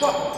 Go.